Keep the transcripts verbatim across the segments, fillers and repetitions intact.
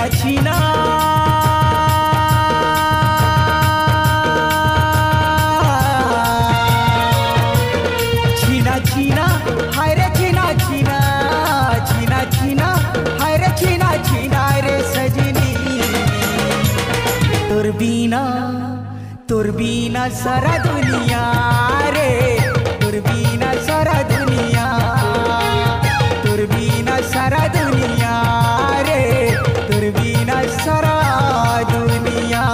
का छीना। छीना छीना हाय रे छीना छीना, छीना छीना हाय रे छीना छीना रे सजनी। तोर बिना तोर बिना सारा दुनिया रे, तोर बिना सारा दुनिया, तोर बिना सारा दुनिया रे, तोर बिना सारा दुनिया।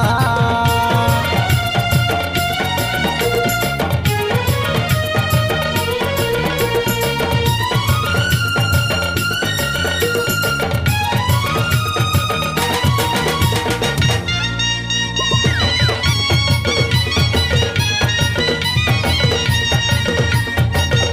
तोर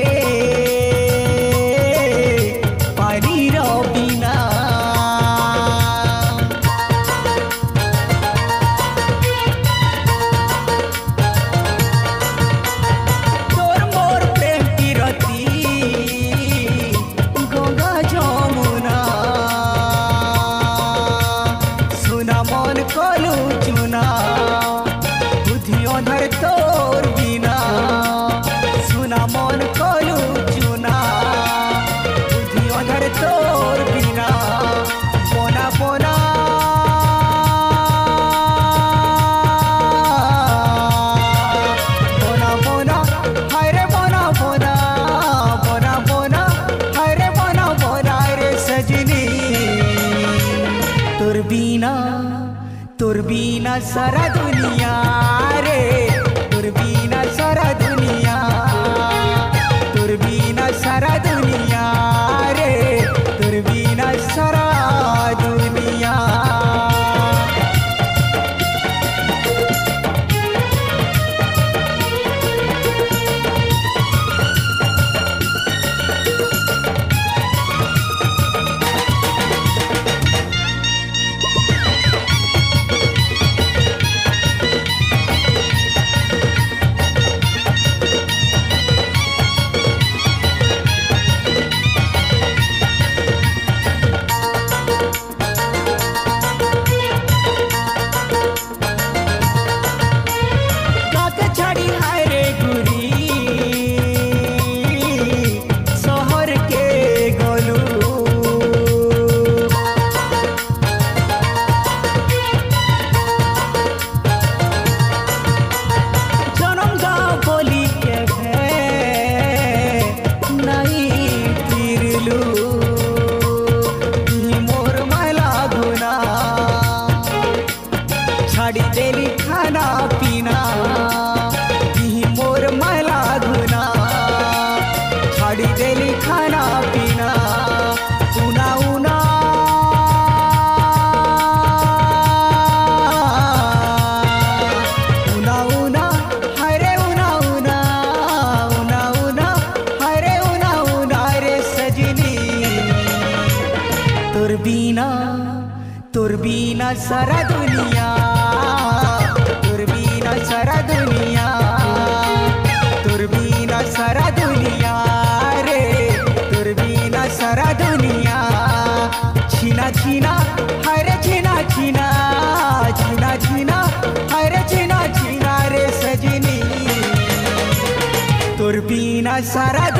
बिना सारा दुनिया रे, तोर बिना सारा दुनिया, तोर बिना सारा दुनिया रे, तोर बिना सारा दुनिया। तोर बिना तोर बिना सारा दुनिया, तोर बिना सारा दुनिया, तोर बिना सारा दुनिया रे, तोर बिना सारा दुनिया। छीना छीना हाय रे छीना छीना, छीना छीना हाय रे छीना छीना रे सजनी। तोर बिना सारा